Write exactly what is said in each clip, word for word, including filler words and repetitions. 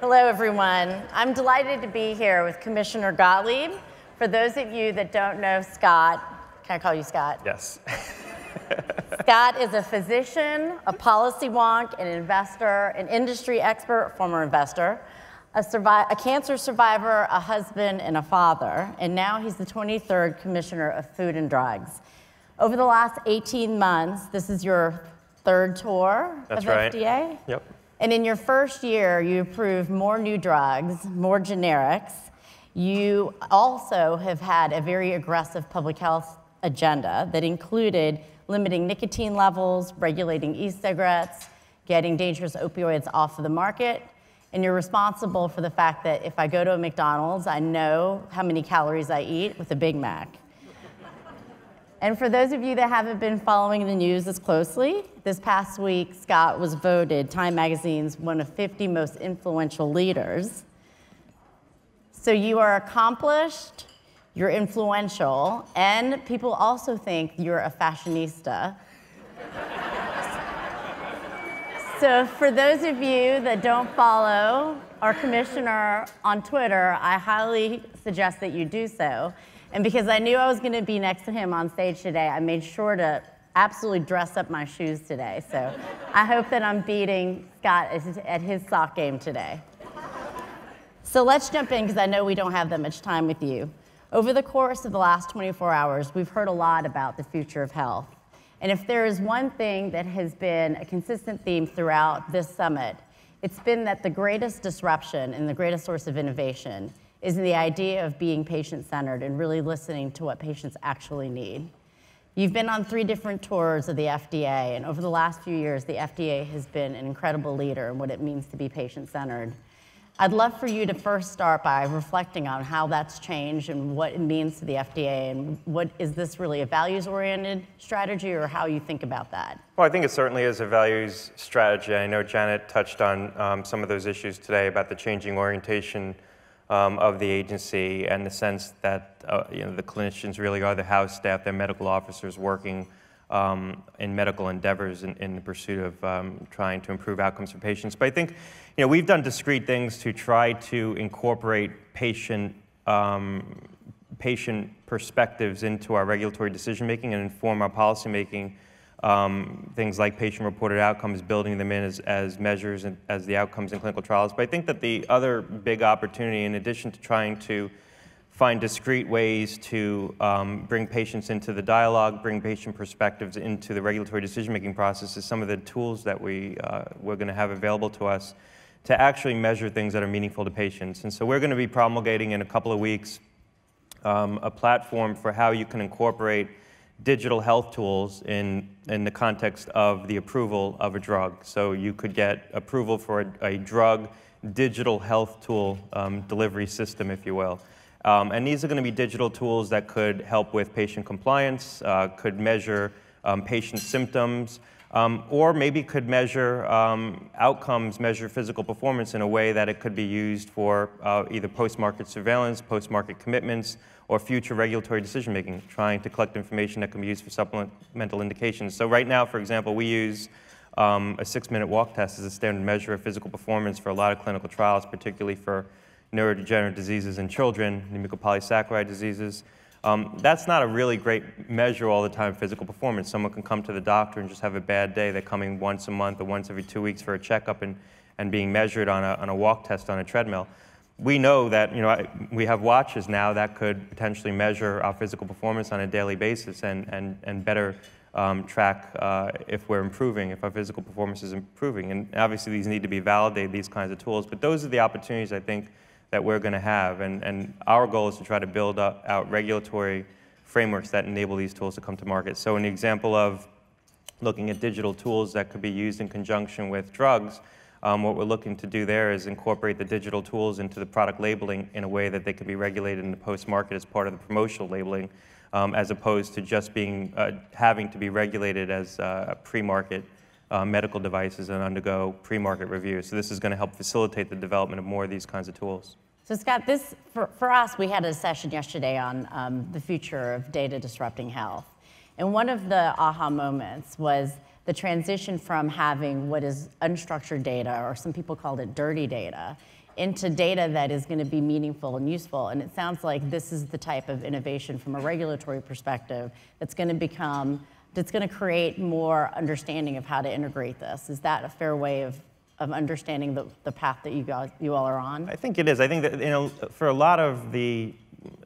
Hello, everyone. I'm delighted to be here with Commissioner Gottlieb. For those of you that don't know Scott, can I call you Scott? Yes. Scott is a physician, a policy wonk, an investor, an industry expert, former investor, a, survi- a cancer survivor, a husband, and a father. And now he's the twenty-third Commissioner of Food and Drugs. Over the last eighteen months, this is your third tour That's of right. F D A? Yep. And in your first year, you approved more new drugs, more generics. You also have had a very aggressive public health agenda that included limiting nicotine levels, regulating e-cigarettes, getting dangerous opioids off of the market. And you're responsible for the fact that if I go to a McDonald's, I know how many calories I eat with a Big Mac. And for those of you that haven't been following the news as closely, this past week, Scott was voted Time Magazine's one of fifty most influential leaders. So you are accomplished, you're influential, and people also think you're a fashionista. So for those of you that don't follow our commissioner on Twitter, I highly suggest that you do so. And because I knew I was going to be next to him on stage today, I made sure to absolutely dress up my shoes today. So I hope that I'm beating Scott at his sock game today. So let's jump in, because I know we don't have that much time with you. Over the course of the last twenty-four hours, we've heard a lot about the future of health. And if there is one thing that has been a consistent theme throughout this summit, it's been that the greatest disruption and the greatest source of innovation is the idea of being patient-centered and really listening to what patients actually need. You've been on three different tours of the F D A, and over the last few years, the F D A has been an incredible leader in what it means to be patient-centered. I'd love for you to first start by reflecting on how that's changed and what it means to the F D A, and what is this really a values-oriented strategy, or how you think about that? Well, I think it certainly is a values strategy. I know Janet touched on um, some of those issues today about the changing orientation Um, of the agency, and the sense that uh, you know, the clinicians really are the house staff, they're medical officers working um, in medical endeavors in, in the pursuit of um, trying to improve outcomes for patients. But I think you know, we've done discrete things to try to incorporate patient, um, patient perspectives into our regulatory decision-making and inform our policymaking. Um, things like patient-reported outcomes, building them in as, as measures and as the outcomes in clinical trials. But I think that the other big opportunity, in addition to trying to find discrete ways to um, bring patients into the dialogue, bring patient perspectives into the regulatory decision-making process, is some of the tools that we, uh, we're going to have available to us to actually measure things that are meaningful to patients. And so we're going to be promulgating in a couple of weeks um, a platform for how you can incorporate digital health tools in, in the context of the approval of a drug. So you could get approval for a, a drug digital health tool um, delivery system, if you will. Um, and these are going to be digital tools that could help with patient compliance, uh, could measure um, patient symptoms, um, or maybe could measure um, outcomes, measure physical performance in a way that it could be used for uh, either post-market surveillance, post-market commitments, or future regulatory decision-making, trying to collect information that can be used for supplemental indications. So right now, for example, we use um, a six-minute walk test as a standard measure of physical performance for a lot of clinical trials, particularly for neurodegenerative diseases in children, mucopolysaccharide diseases. Um, that's not a really great measure all the time, physical performance. Someone can come to the doctor and just have a bad day. They're coming once a month or once every two weeks for a checkup and, and being measured on a, on a walk test on a treadmill. We know that you know, we have watches now that could potentially measure our physical performance on a daily basis and, and, and better um, track uh, if we're improving, if our physical performance is improving. And obviously, these need to be validated, these kinds of tools. But those are the opportunities, I think, that we're going to have. And, and our goal is to try to build up, out regulatory frameworks that enable these tools to come to market. So an example of looking at digital tools that could be used in conjunction with drugs, Um, what we're looking to do there is incorporate the digital tools into the product labeling in a way that they can be regulated in the post-market as part of the promotional labeling, um, as opposed to just being uh, having to be regulated as uh, pre-market uh, medical devices and undergo pre-market review. So this is going to help facilitate the development of more of these kinds of tools. So Scott, this for, for us, we had a session yesterday on um, the future of data disrupting health, and one of the aha moments was the transition from having what is unstructured data, or some people called it dirty data, into data that is going to be meaningful and useful. And it sounds like this is the type of innovation from a regulatory perspective that's going to become, that's going to create more understanding of how to integrate this. Is that a fair way of, of understanding the, the path that you, guys, you all are on? I think it is. I think that, you know, for a lot of the,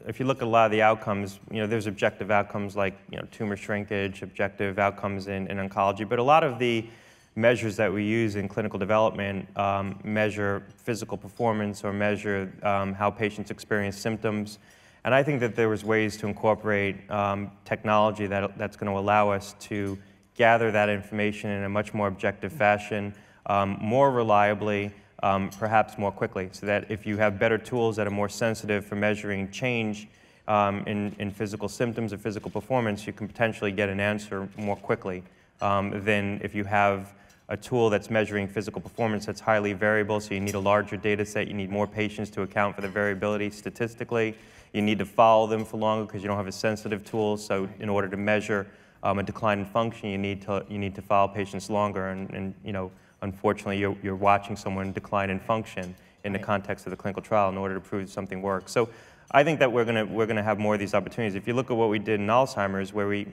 if you look at a lot of the outcomes, you know, there's objective outcomes like, you know, tumor shrinkage, objective outcomes in, in oncology, but a lot of the measures that we use in clinical development um, measure physical performance or measure um, how patients experience symptoms. And I think that there was ways to incorporate um, technology that, that's going to allow us to gather that information in a much more objective fashion, um, more reliably, um, perhaps more quickly, so that if you have better tools that are more sensitive for measuring change um, in, in physical symptoms or physical performance, you can potentially get an answer more quickly um, than if you have a tool that's measuring physical performance that's highly variable, so you need a larger data set, you need more patients to account for the variability statistically. You need to follow them for longer because you don't have a sensitive tool. So in order to measure um, a decline in function, you need to, you need to follow patients longer. And, and you know, unfortunately, you're, you're watching someone decline in function in the context of the clinical trial in order to prove something works. So I think that we're going to we're going to have more of these opportunities. If you look at what we did in Alzheimer's, where we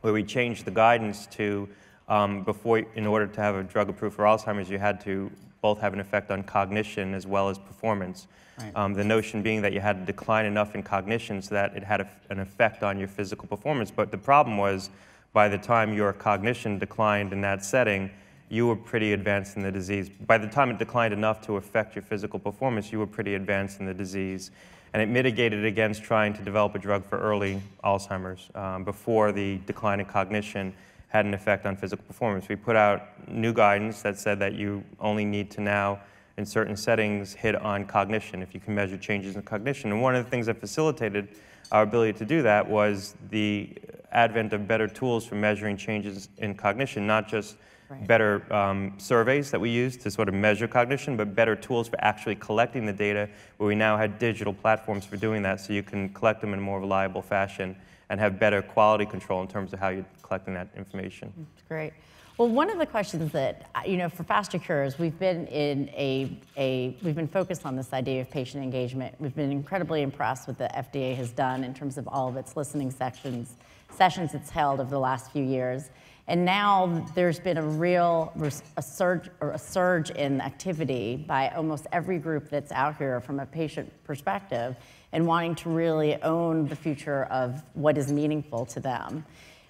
where we changed the guidance to um, before, in order to have a drug approved for Alzheimer's, you had to both have an effect on cognition as well as performance. Right. Um, the notion being that you had to decline enough in cognition so that it had a, an effect on your physical performance. But the problem was, by the time your cognition declined in that setting, you were pretty advanced in the disease. By the time it declined enough to affect your physical performance, you were pretty advanced in the disease. And it mitigated against trying to develop a drug for early Alzheimer's um, before the decline in cognition had an effect on physical performance. We put out new guidance that said that you only need to now, in certain settings, hit on cognition if you can measure changes in cognition. And one of the things that facilitated our ability to do that was the advent of better tools for measuring changes in cognition, not just right. better um, surveys that we used to sort of measure cognition, but better tools for actually collecting the data, where we now had digital platforms for doing that, so you can collect them in a more reliable fashion and have better quality control in terms of how you're collecting that information. That's great. Well, one of the questions that, you know, for FasterCures, we've been in a, a, we've been focused on this idea of patient engagement. We've been incredibly impressed with what the F D A has done in terms of all of its listening sections, sessions it's held over the last few years. And now there's been a real a surge, or a surge in activity by almost every group that's out here from a patient perspective and wanting to really own the future of what is meaningful to them.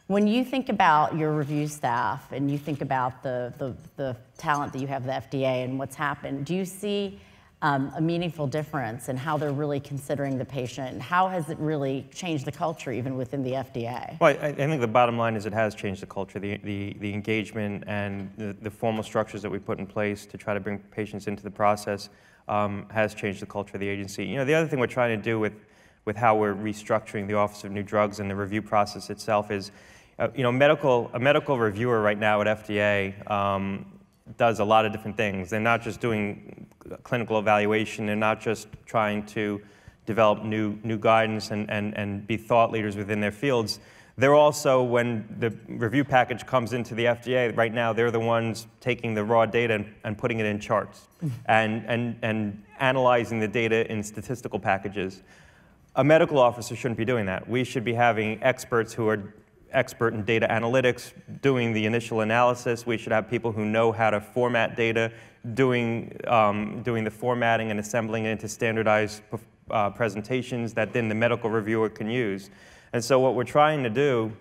When you think about your review staff and you think about the, the, the talent that you have at the F D A and what's happened, do you see um, a meaningful difference in how they're really considering the patient? How has it really changed the culture even within the F D A? Well, I, I think the bottom line is it has changed the culture. The, the, the engagement and the, the formal structures that we put in place to try to bring patients into the process um, has changed the culture of the agency. You know, the other thing we're trying to do with with how we're restructuring the Office of New Drugs and the review process itself is, uh, you know, medical, a medical reviewer right now at F D A um, does a lot of different things. They're not just doing clinical evaluation. They're not just trying to develop new, new guidance and, and, and be thought leaders within their fields. They're also, when the review package comes into the F D A right now, they're the ones taking the raw data and, and putting it in charts and, and, and analyzing the data in statistical packages. A medical officer shouldn't be doing that. We should be having experts who are expert in data analytics doing the initial analysis. We should have people who know how to format data, doing, um, doing the formatting and assembling it into standardized uh, presentations that then the medical reviewer can use. And so what we're trying to do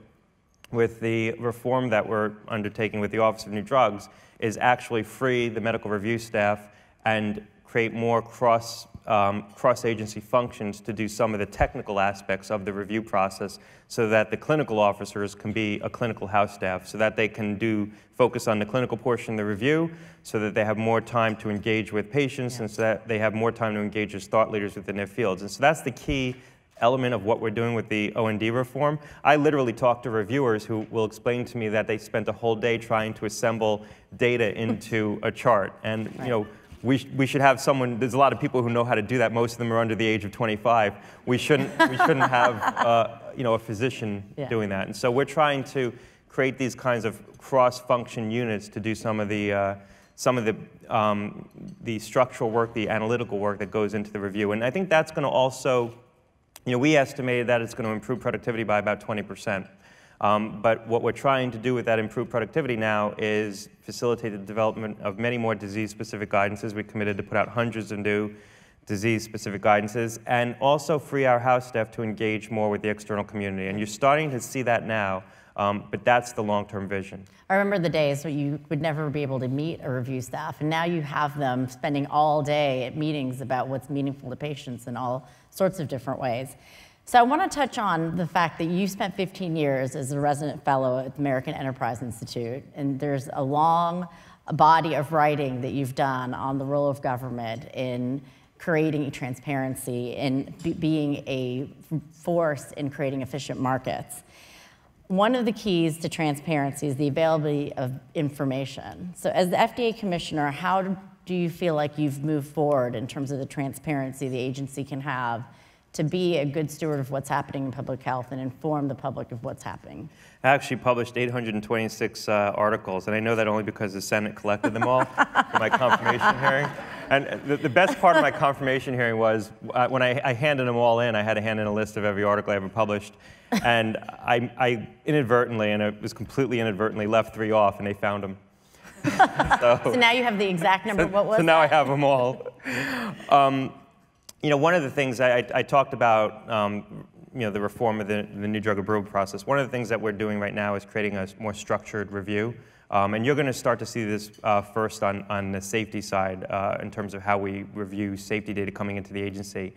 with the reform that we're undertaking with the Office of New Drugs is actually free the medical review staff and create more cross Um, cross-agency functions to do some of the technical aspects of the review process so that the clinical officers can be a clinical house staff, so that they can do focus on the clinical portion of the review, so that they have more time to engage with patients, yeah. and so that they have more time to engage as thought leaders within their fields. And so that's the key element of what we're doing with the O and D reform. I literally talk to reviewers who will explain to me that they spent a whole day trying to assemble data into a chart. And right. you know, We, sh we should have someone, there's a lot of people who know how to do that. Most of them are under the age of twenty-five. We shouldn't, we shouldn't have uh, you know, a physician yeah. doing that. And so we're trying to create these kinds of cross-function units to do some of the uh, some of the um, the structural work, the analytical work that goes into the review. And I think that's going to also, you know, we estimated that it's going to improve productivity by about twenty percent. Um, but what we're trying to do with that improved productivity now is facilitate the development of many more disease-specific guidances. We committed to put out hundreds of new disease-specific guidances, and also free our house staff to engage more with the external community. And you're starting to see that now, um, but that's the long-term vision. I remember the days where you would never be able to meet a review staff, and now you have them spending all day at meetings about what's meaningful to patients in all sorts of different ways. So I want to touch on the fact that you spent fifteen years as a resident fellow at the American Enterprise Institute, and there's a long body of writing that you've done on the role of government in creating transparency and be being a force in creating efficient markets. One of the keys to transparency is the availability of information. So as the F D A commissioner, how do you feel like you've moved forward in terms of the transparency the agency can have to be a good steward of what's happening in public health and inform the public of what's happening? I actually published eight hundred twenty-six uh, articles, and I know that only because the Senate collected them all for my confirmation hearing. And the, the best part of my confirmation hearing was uh, when I, I handed them all in, I had to hand in a list of every article I ever published. And I, I inadvertently, and it was completely inadvertently, left three off, and they found them. so, so now you have the exact number. So, what was So now that? I have them all. Um, You know, one of the things I, I talked about, um, you know, the reform of the, the new drug approval process. One of the things that we're doing right now is creating a more structured review. Um, and you're going to start to see this uh, first on, on the safety side uh, in terms of how we review safety data coming into the agency.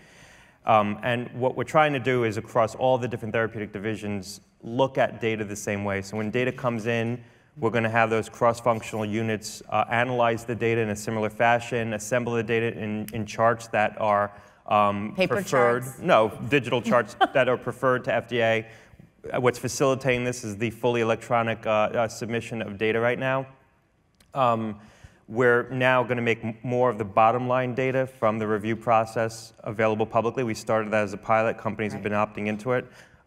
Um, and what we're trying to do is across all the different therapeutic divisions, look at data the same way. So when data comes in, we're going to have those cross-functional units uh, analyze the data in a similar fashion, assemble the data in, in charts that are Um, Paper preferred, charts? No, digital charts that are preferred to F D A. What's facilitating this is the fully electronic uh, uh, submission of data right now. Um, we're now going to make more of the bottom line data from the review process available publicly. We started that as a pilot. Companies right. have been opting into it.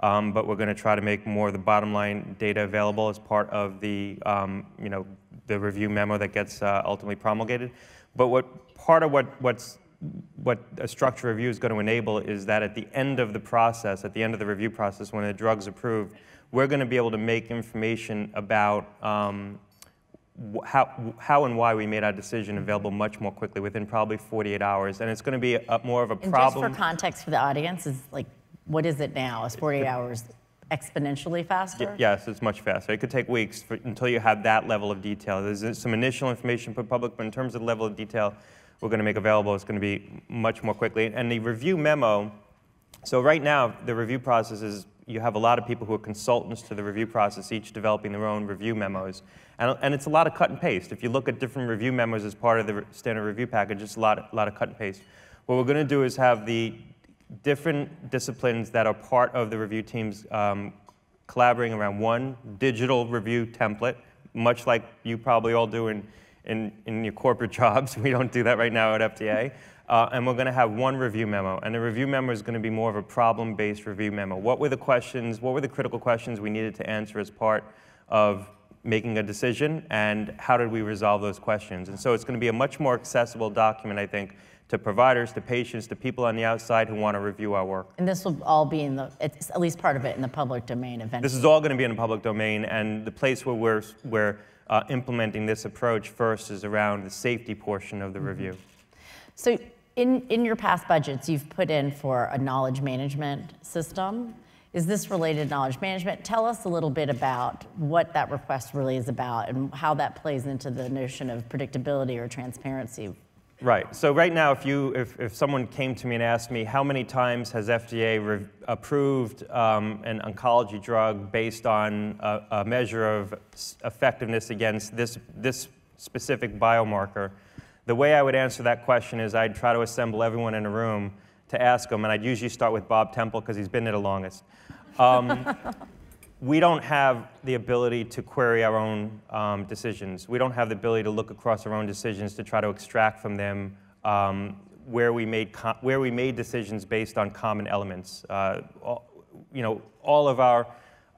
Um, but we're going to try to make more of the bottom line data available as part of the, um, you know, the review memo that gets uh, ultimately promulgated. But what part of what, what's What a structure review is going to enable is that at the end of the process, at the end of the review process, when the drug's approved, we're going to be able to make information about um, how, how and why we made our decision available much more quickly, within probably forty-eight hours. And it's going to be a, more of a and problem. Just for context for the audience, is like, what is it now? Is forty-eight hours exponentially faster? Yes, it's much faster. It could take weeks for, until you have that level of detail. There's some initial information put public, but in terms of the level of detail we're going to make available, it's going to be much more quickly. And the review memo, so right now, the review process is, you have a lot of people who are consultants to the review process, each developing their own review memos. And, and it's a lot of cut and paste. If you look at different review memos as part of the standard review package, it's a lot, a lot of cut and paste. What we're going to do is have the different disciplines that are part of the review teams um, collaborating around one digital review template, much like you probably all do in In, in your corporate jobs. We don't do that right now at F D A. Uh, and we're going to have one review memo. And the review memo is going to be more of a problem-based review memo. What were the questions, what were the critical questions we needed to answer as part of making a decision, and how did we resolve those questions? And so it's going to be a much more accessible document, I think, to providers, to patients, to people on the outside who want to review our work. And this will all be in the, it's at least part of it, in the public domain eventually. This is all going to be in the public domain, and the place where we're, where uh, implementing this approach first is around the safety portion of the mm-hmm. review. So in, in your past budgets, you've put in for a knowledge management system. Is this related to knowledge management? Tell us a little bit about what that request really is about and how that plays into the notion of predictability or transparency. Right. So right now, if you, if, if someone came to me and asked me how many times has F D A re approved um, an oncology drug based on a, a measure of effectiveness against this, this specific biomarker, the way I would answer that question is I'd try to assemble everyone in a room to ask them, and I'd usually start with Bob Temple because he's been there the longest. Um, we don't have the ability to query our own um, decisions. We don't have the ability to look across our own decisions to try to extract from them um, where we made where we made decisions based on common elements. Uh, all, you know, all of our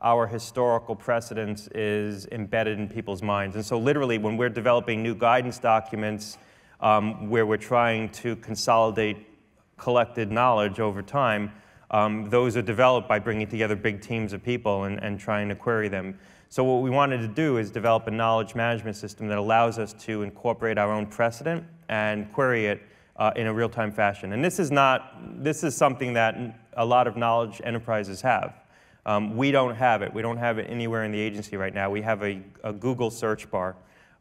our historical precedence is embedded in people's minds. And so literally, when we're developing new guidance documents um, where we're trying to consolidate collected knowledge over time, um, those are developed by bringing together big teams of people and, and trying to query them. So what we wanted to do is develop a knowledge management system that allows us to incorporate our own precedent and query it uh, in a real-time fashion. And this is not, this is something that a lot of knowledge enterprises have. Um, we don't have it. We don't have it anywhere in the agency right now. We have a, a Google search bar.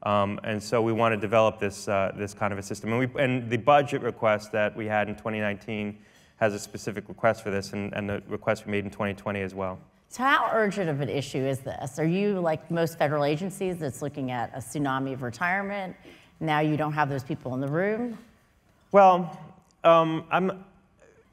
Um, and so we want to develop this, uh, this kind of a system. And, we, and the budget request that we had in twenty nineteen has a specific request for this, and, and the request we made in twenty twenty as well. So how urgent of an issue is this? Are you, like most federal agencies, that's looking at a tsunami of retirement? Now you don't have those people in the room? Well, um, I'm...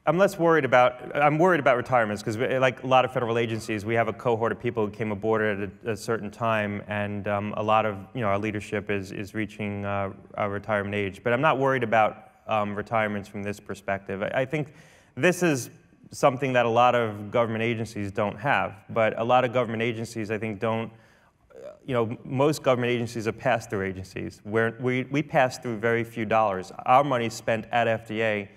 I'm less worried about, I'm worried about retirements, because like a lot of federal agencies, we have a cohort of people who came aboard at a, a certain time, and um, a lot of, you know, our leadership is, is reaching uh, our retirement age. But I'm not worried about um, retirements from this perspective. I, I think this is something that a lot of government agencies don't have, but a lot of government agencies, I think, don't, you know, most government agencies are pass-through agencies. Where we, we pass through very few dollars. Our money is spent at F D A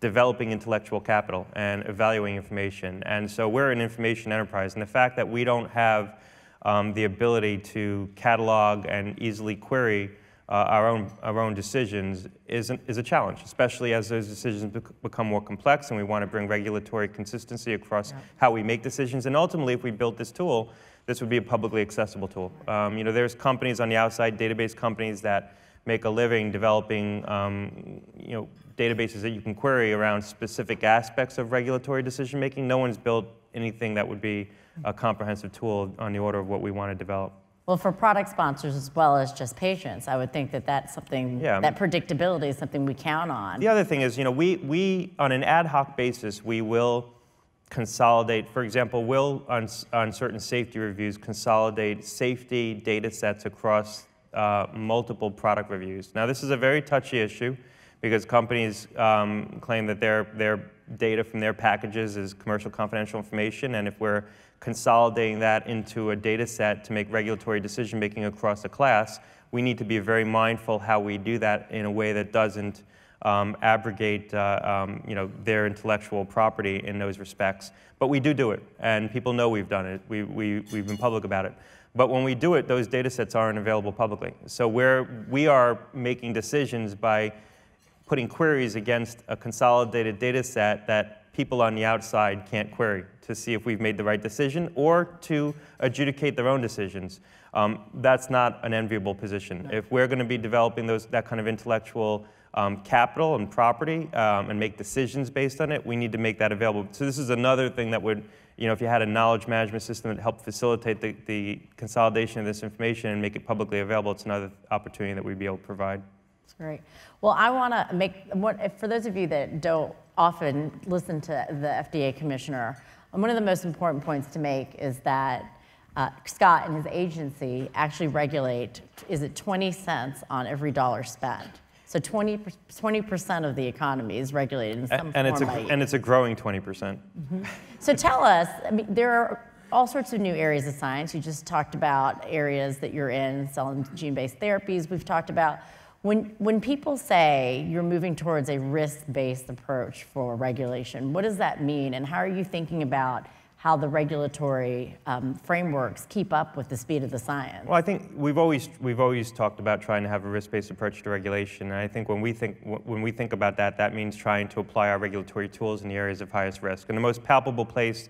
developing intellectual capital and evaluating information. And so we're an information enterprise. And the fact that we don't have um, the ability to catalog and easily query uh, our own, our own decisions is, an, is a challenge, especially as those decisions bec become more complex, and we want to bring regulatory consistency across yeah. how we make decisions. And ultimately, if we built this tool, this would be a publicly accessible tool. Um, you know, there's companies on the outside, database companies, that make a living developing um, you know, databases that you can query around specific aspects of regulatory decision making. No one's built anything that would be a comprehensive tool on the order of what we want to develop. Well, for product sponsors as well as just patients, I would think that that's something, yeah. that predictability is something we count on. The other thing is, you know, we, we on an ad hoc basis, we will consolidate, for example, we'll, on, on certain safety reviews, consolidate safety data sets across Uh, multiple product reviews. Now, this is a very touchy issue, because companies um, claim that their, their data from their packages is commercial confidential information, and if we're consolidating that into a data set to make regulatory decision making across a class, we need to be very mindful how we do that in a way that doesn't um, abrogate uh, um, you know, their intellectual property in those respects. But we do do it, and people know we've done it. We, we, we've been public about it. But when we do it, those data sets aren't available publicly. So we're, we are making decisions by putting queries against a consolidated data set that people on the outside can't query to see if we've made the right decision or to adjudicate their own decisions. Um, that's not an enviable position. If we're going to be developing those, that kind of intellectual um, capital and property um, and make decisions based on it, we need to make that available. So this is another thing that would, you know, if you had a knowledge management system that helped facilitate the, the consolidation of this information and make it publicly available, it's another opportunity that we'd be able to provide. That's great. Well, I want to make, what, for those of you that don't often listen to the F D A commissioner, one of the most important points to make is that uh, Scott and his agency actually regulate, is it twenty cents on every dollar spent? So twenty percent of the economy is regulated in some and form. It's a, and it's a growing twenty percent. Mm-hmm. So tell us, I mean, there are all sorts of new areas of science. You just talked about areas that you're in, cell and gene-based therapies. We've talked about when, when people say you're moving towards a risk-based approach for regulation, what does that mean, and how are you thinking about how the regulatory um, frameworks keep up with the speed of the science? Well, I think we've always we've always talked about trying to have a risk-based approach to regulation, and I think when we think when we think about that, that means trying to apply our regulatory tools in the areas of highest risk. And the most palpable place,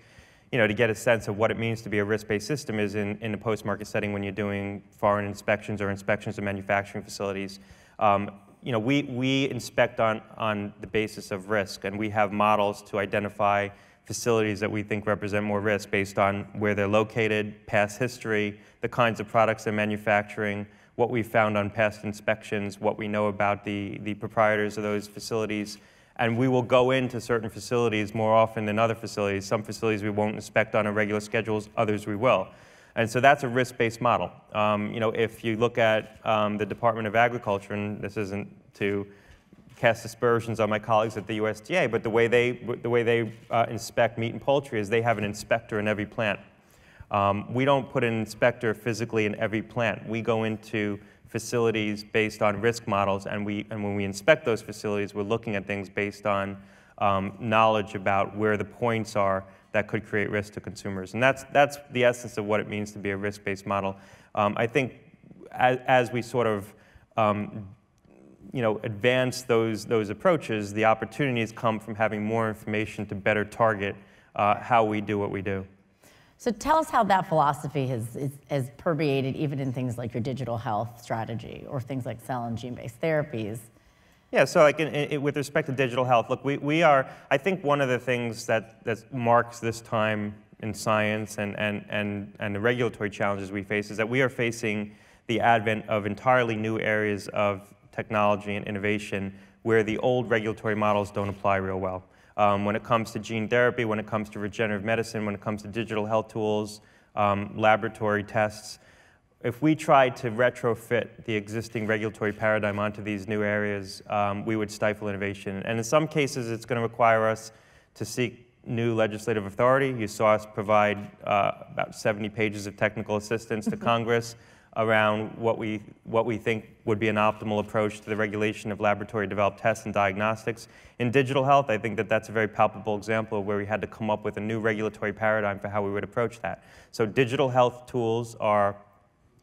you know, to get a sense of what it means to be a risk-based system is in in the post-market setting when you're doing foreign inspections or inspections of manufacturing facilities. Um, you know, we we inspect on on the basis of risk, and we have models to identify facilities that we think represent more risk based on where they're located, past history, the kinds of products they're manufacturing, what we found on past inspections, what we know about the, the proprietors of those facilities. And we will go into certain facilities more often than other facilities. Some facilities we won't inspect on a regular schedule, others we will. And so that's a risk-based model. Um, you know, if you look at um, the Department of Agriculture, and this isn't to cast aspersions on my colleagues at the U S D A, but the way they, the way they uh, inspect meat and poultry is they have an inspector in every plant. Um, we don't put an inspector physically in every plant. We go into facilities based on risk models, and, we, and when we inspect those facilities, we're looking at things based on um, knowledge about where the points are that could create risk to consumers. And that's, that's the essence of what it means to be a risk-based model. Um, I think as, as we sort of um, you know, advance those, those approaches, the opportunities come from having more information to better target uh, how we do what we do. So tell us how that philosophy has, is, has permeated even in things like your digital health strategy or things like cell and gene-based therapies. Yeah, so like in, in, with respect to digital health, look, we, we are, I think one of the things that, that marks this time in science and, and, and, and the regulatory challenges we face is that we are facing the advent of entirely new areas of technology and innovation where the old regulatory models don't apply real well. Um, when it comes to gene therapy, when it comes to regenerative medicine, when it comes to digital health tools, um, laboratory tests, if we tried to retrofit the existing regulatory paradigm onto these new areas, um, we would stifle innovation. And in some cases, it's going to require us to seek new legislative authority. You saw us provide uh, about seventy pages of technical assistance to Congress around what we, what we think would be an optimal approach to the regulation of laboratory-developed tests and diagnostics. In digital health, I think that that's a very palpable example of where we had to come up with a new regulatory paradigm for how we would approach that. So digital health tools are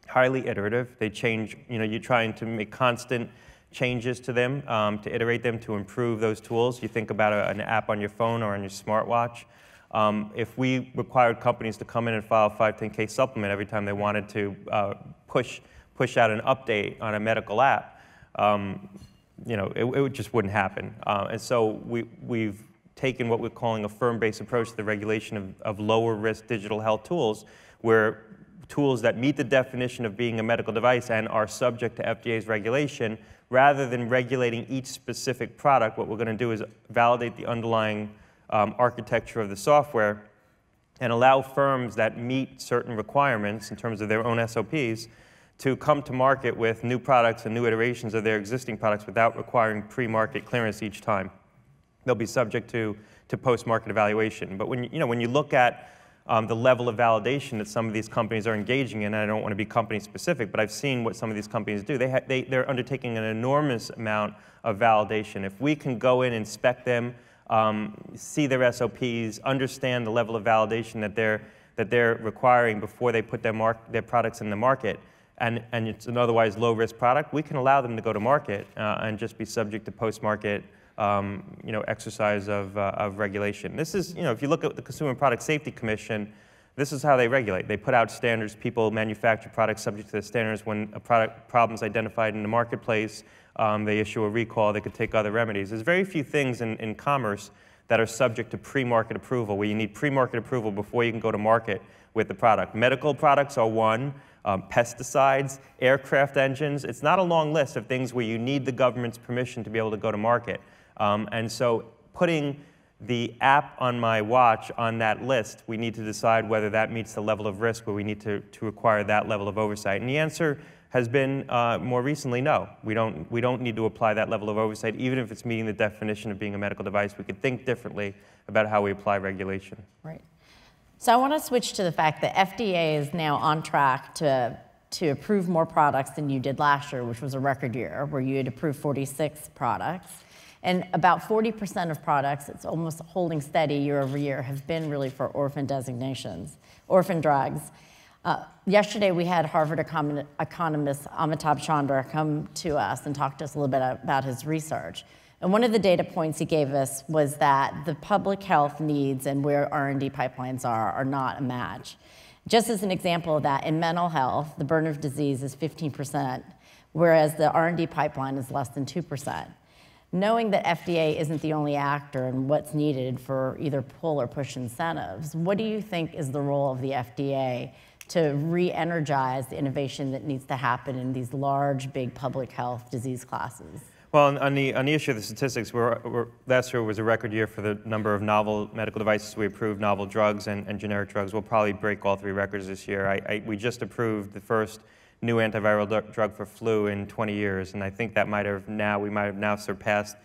highly iterative. They change, you know, you're trying to make constant changes to them, um, to iterate them, to improve those tools. You think about a, an app on your phone or on your smartwatch. Um, if we required companies to come in and file a five ten K supplement every time they wanted to uh, push, push out an update on a medical app, um, you know, it, it just wouldn't happen. Uh, and so we, we've taken what we're calling a firm-based approach to the regulation of, of lower-risk digital health tools, where tools that meet the definition of being a medical device and are subject to F D A's regulation, rather than regulating each specific product, what we're going to do is validate the underlying Um, architecture of the software and allow firms that meet certain requirements in terms of their own S O Ps to come to market with new products and new iterations of their existing products without requiring pre-market clearance each time. They'll be subject to, to post-market evaluation. But when you know, when you look at um, the level of validation that some of these companies are engaging in, and I don't want to be company specific, but I've seen what some of these companies do. They ha they, they're undertaking an enormous amount of validation. If we can go in and inspect them, Um, see their S O Ps, understand the level of validation that they're, that they're requiring before they put their, mark, their products in the market, and, and it's an otherwise low-risk product, we can allow them to go to market uh, and just be subject to post-market um, you know, exercise of, uh, of regulation. This is, you know, if you look at the Consumer Product Safety Commission, this is how they regulate. They put out standards. People manufacture products subject to the standards. When a product problem's identified in the marketplace, Um, they issue a recall, they could take other remedies. There's very few things in, in commerce that are subject to pre-market approval, where you need pre-market approval before you can go to market with the product. Medical products are one, um, pesticides, aircraft engines. It's not a long list of things where you need the government's permission to be able to go to market. Um, and so putting the app on my watch on that list, we need to decide whether that meets the level of risk where we need to, to require that level of oversight. And the answer has been uh, more recently, no. We don't, we don't need to apply that level of oversight, even if it's meeting the definition of being a medical device. We could think differently about how we apply regulation. Right. So I want to switch to the fact that F D A is now on track to, to approve more products than you did last year, which was a record year, where you had approved forty-six products. And about forty percent of products, it's almost holding steady year over year, have been really for orphan designations, orphan drugs. Uh, yesterday, we had Harvard econ economist Amitabh Chandra come to us and talk to us a little bit about his research. And one of the data points he gave us was that the public health needs and where R and D pipelines are are not a match. Just as an example of that, in mental health, the burden of disease is fifteen percent, whereas the R and D pipeline is less than two percent. Knowing that F D A isn't the only actor and what's needed for either pull or push incentives, what do you think is the role of the F D A to re-energize the innovation that needs to happen in these large, big public health disease classes? Well, on, on, the, on the issue of the statistics, we're, we're, last year was a record year for the number of novel medical devices we approved, novel drugs and, and generic drugs. We'll probably break all three records this year. I, I, we just approved the first new antiviral drug for flu in twenty years, and I think that might have now, we might have now surpassed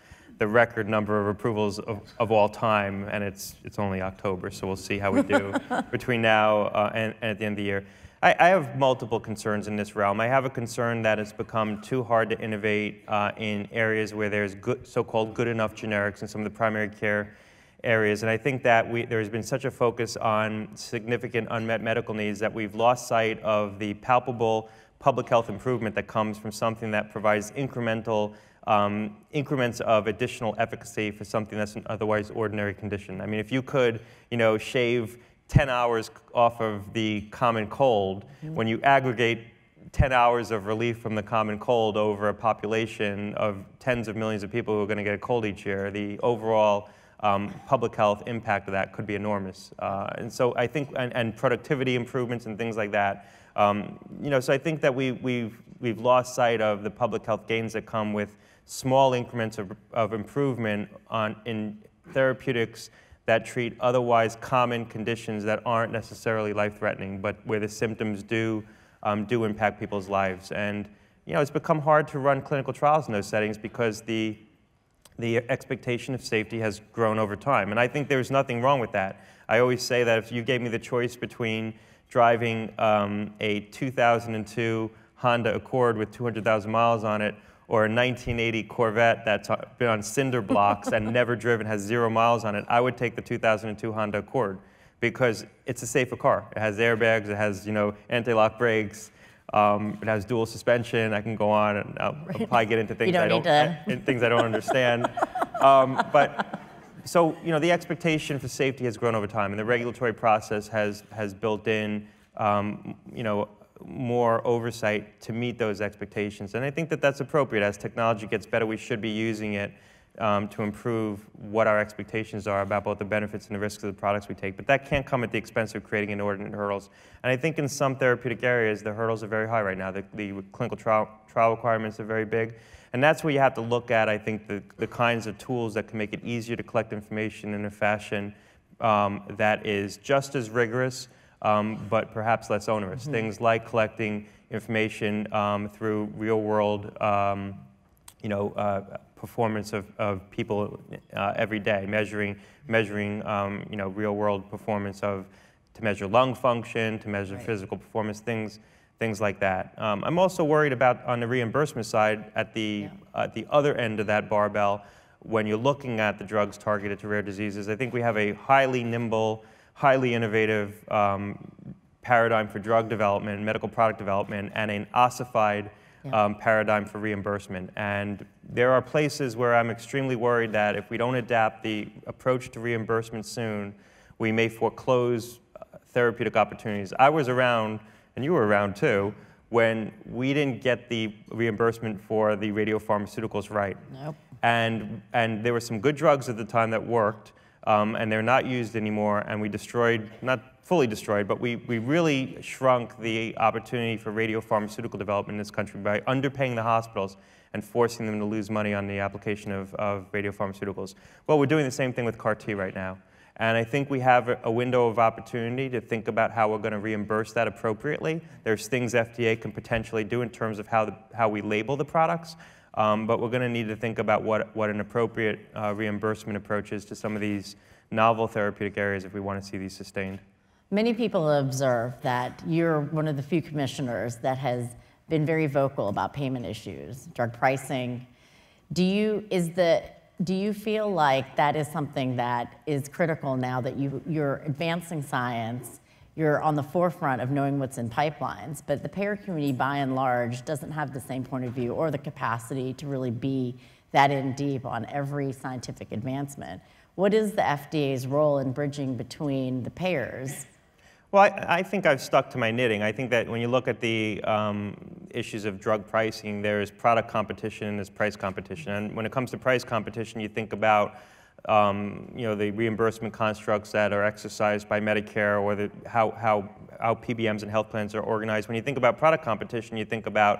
the record number of approvals of, of all time, and it's, it's only October, so we'll see how we do between now uh, and, and at the end of the year. I, I have multiple concerns in this realm. I have a concern that it's become too hard to innovate uh, in areas where there's good, so-called good enough generics in some of the primary care areas, and I think that we, there's been such a focus on significant unmet medical needs that we've lost sight of the palpable public health improvement that comes from something that provides incremental um, increments of additional efficacy for something that's an otherwise ordinary condition. I mean, if you could, you know, shave ten hours off of the common cold, mm-hmm. when you aggregate ten hours of relief from the common cold over a population of tens of millions of people who are going to get a cold each year, the overall Um, public health impact of that could be enormous. Uh, and so I think, and, and productivity improvements and things like that. Um, you know, so I think that we, we've, we've lost sight of the public health gains that come with small increments of, of improvement on, in therapeutics that treat otherwise common conditions that aren't necessarily life-threatening, but where the symptoms do, um, do impact people's lives. And, you know, it's become hard to run clinical trials in those settings because the The expectation of safety has grown over time, and I think there's nothing wrong with that. I always say that if you gave me the choice between driving um, a two thousand two Honda Accord with two hundred thousand miles on it or a nineteen eighty Corvette that's been on cinder blocks and never driven, has zero miles on it, I would take the two thousand two Honda Accord because it's a safer car. It has airbags, it has, you know, anti-lock brakes. Um, it has dual suspension. I can go on and I'll, I'll probably get into things don't I don't I, things I don't understand. Um, but so you know, the expectation for safety has grown over time, and the regulatory process has has built in um, you know more oversight to meet those expectations. And I think that that's appropriate. As technology gets better, we should be using it um, to improve what our expectations are about both the benefits and the risks of the products we take. But that can't come at the expense of creating inordinate hurdles. And I think in some therapeutic areas, the hurdles are very high right now. The, the clinical trial, trial requirements are very big. And that's where you have to look at, I think, the, the kinds of tools that can make it easier to collect information in a fashion um, that is just as rigorous, um, but perhaps less onerous. Mm-hmm. Things like collecting information um, through real-world um, you know, uh, performance of, of people uh, every day, measuring, measuring um, you know, real-world performance of, to measure lung function, to measure right. physical performance, things, things like that. Um, I'm also worried about, on the reimbursement side, at the, yeah. uh, the other end of that barbell, when you're looking at the drugs targeted to rare diseases, I think we have a highly nimble, highly innovative um, paradigm for drug development, medical product development, and an ossified Yeah. Um, paradigm for reimbursement. And there are places where I'm extremely worried that if we don't adapt the approach to reimbursement soon, we may foreclose therapeutic opportunities. I was around, and you were around too, when we didn't get the reimbursement for the radiopharmaceuticals right. Nope. And, and there were some good drugs at the time that worked, um, and they're not used anymore, and we destroyed, not fully destroyed, but we, we really shrunk the opportunity for radiopharmaceutical development in this country by underpaying the hospitals and forcing them to lose money on the application of, of radiopharmaceuticals. Well, we're doing the same thing with C A R T right now. And I think we have a, a window of opportunity to think about how we're going to reimburse that appropriately. There's things F D A can potentially do in terms of how, the, how we label the products, um, but we're going to need to think about what, what an appropriate uh, reimbursement approach is to some of these novel therapeutic areas if we want to see these sustained. Many people observe that you're one of the few commissioners that has been very vocal about payment issues, drug pricing. Do you, is the, do you feel like that is something that is critical now that you, you're advancing science, you're on the forefront of knowing what's in pipelines, but the payer community by and large doesn't have the same point of view or the capacity to really be that in deep on every scientific advancement? What is the F D A's role in bridging between the payers? Well, I, I think I've stuck to my knitting. I think that when you look at the um, issues of drug pricing, there is product competition and there's price competition. And when it comes to price competition, you think about um, you know, the reimbursement constructs that are exercised by Medicare or the, how, how, how P B Ms and health plans are organized. When you think about product competition, you think about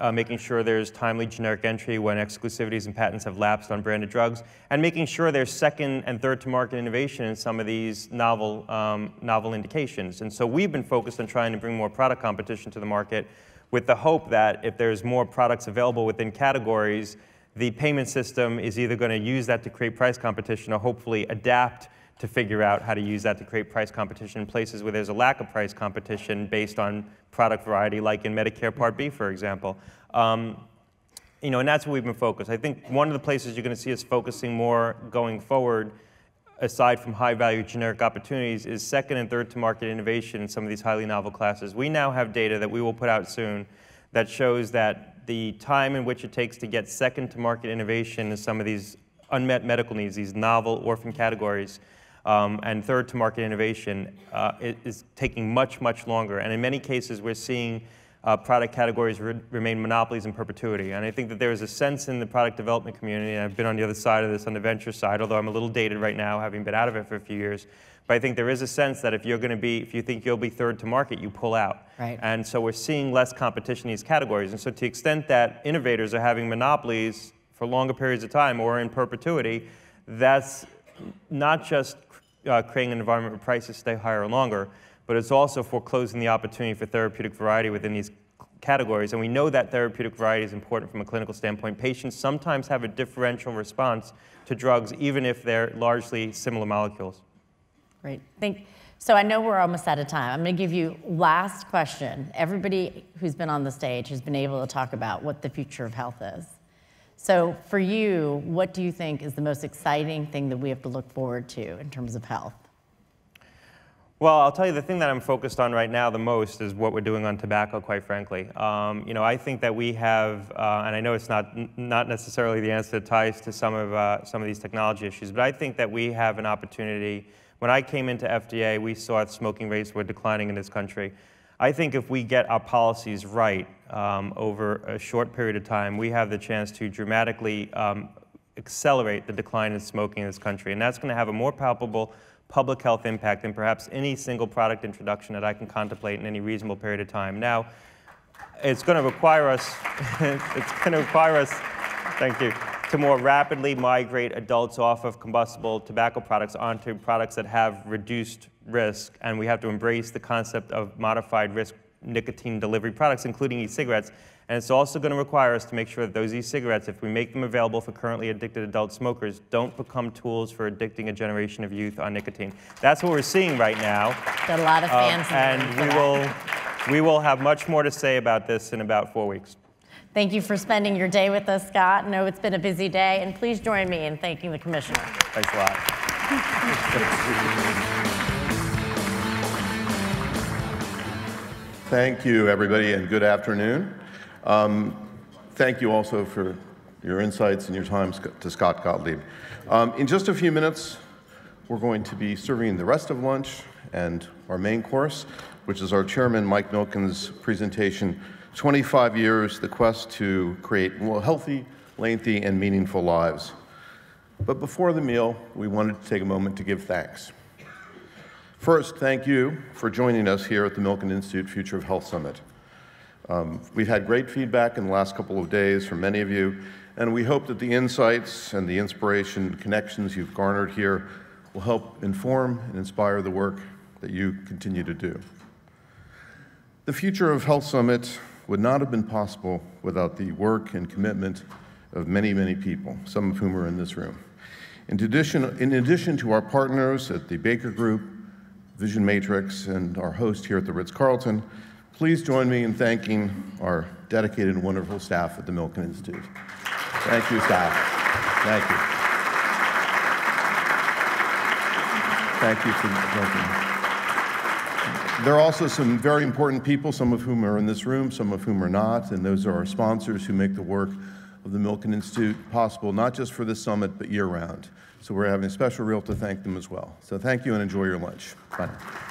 Uh, making sure there's timely generic entry when exclusivities and patents have lapsed on branded drugs, and making sure there's second and third to market innovation in some of these novel, um, novel indications. And so we've been focused on trying to bring more product competition to the market with the hope that if there's more products available within categories, the payment system is either going to use that to create price competition or hopefully adapt to figure out how to use that to create price competition in places where there's a lack of price competition based on product variety, like in Medicare Part B, for example. Um, you know, and that's where we've been focused. I think one of the places you're going to see us focusing more going forward, aside from high-value generic opportunities, is second and third to market innovation in some of these highly novel classes. We now have data that we will put out soon that shows that the time in which it takes to get second to market innovation in some of these unmet medical needs, these novel orphan categories, Um, and third to market innovation uh, is taking much, much longer. And in many cases, we're seeing uh, product categories re remain monopolies in perpetuity. And I think that there is a sense in the product development community, and I've been on the other side of this, on the venture side, although I'm a little dated right now, having been out of it for a few years. But I think there is a sense that if you're going to be, if you think you'll be third to market, you pull out. Right. And so we're seeing less competition in these categories. And so to the extent that innovators are having monopolies for longer periods of time or in perpetuity, that's not just Uh, creating an environment where prices stay higher or longer, but it's also foreclosing the opportunity for therapeutic variety within these categories. And we know that therapeutic variety is important from a clinical standpoint. Patients sometimes have a differential response to drugs, even if they're largely similar molecules. Great. Thank you. So I know we're almost out of time. I'm going to give you last question. Everybody who's been on the stage has been able to talk about what the future of health is. So for you, what do you think is the most exciting thing that we have to look forward to in terms of health? Well, I'll tell you, the thing that I'm focused on right now the most is what we're doing on tobacco, quite frankly. Um, you know, I think that we have, uh, and I know it's not, not necessarily the answer that ties to some of, uh, some of these technology issues, but I think that we have an opportunity. When I came into F D A, we saw that smoking rates were declining in this country. I think if we get our policies right um, over a short period of time, we have the chance to dramatically um, accelerate the decline in smoking in this country. And that's going to have a more palpable public health impact than perhaps any single product introduction that I can contemplate in any reasonable period of time. Now, it's going to require us, it's going to require us, thank you, to more rapidly migrate adults off of combustible tobacco products onto products that have reduced risk, and we have to embrace the concept of modified risk nicotine delivery products, including e-cigarettes. And it's also going to require us to make sure that those e-cigarettes, if we make them available for currently addicted adult smokers, don't become tools for addicting a generation of youth on nicotine. That's what we're seeing right now. Got a lot of fans. Um, and we will, we will have much more to say about this in about four weeks. Thank you for spending your day with us, Scott. I know it's been a busy day, and please join me in thanking the commissioner. Thanks a lot. Thank you, everybody, and good afternoon. Um, thank you also for your insights and your time to Scott Gottlieb. Um, in just a few minutes, we're going to be serving the rest of lunch and our main course, which is our chairman, Mike Milken's presentation, twenty-five years, the quest to create more healthy, lengthy, and meaningful lives. But before the meal, we wanted to take a moment to give thanks. First, thank you for joining us here at the Milken Institute Future of Health Summit. Um, we've had great feedback in the last couple of days from many of you, and we hope that the insights and the inspiration connections you've garnered here will help inform and inspire the work that you continue to do. The Future of Health Summit would not have been possible without the work and commitment of many, many people, some of whom are in this room. In addition, in addition to our partners at the Baker Group, Vision Matrix, and our host here at the Ritz-Carlton, please join me in thanking our dedicated and wonderful staff at the Milken Institute. Thank you, staff. Thank you. Thank you for Milken. There are also some very important people, some of whom are in this room, some of whom are not, and those are our sponsors who make the work of the Milken Institute possible, not just for this summit, but year-round. So we're having a special reel to thank them as well. So thank you and enjoy your lunch. Bye.